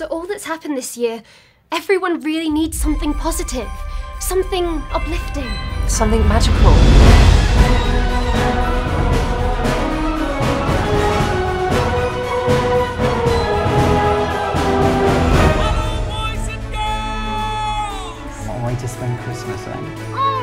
After all that's happened this year, everyone really needs something positive, something uplifting. Something magical. Hello, boys and girls! What a way to spend Christmas, eh? Oh.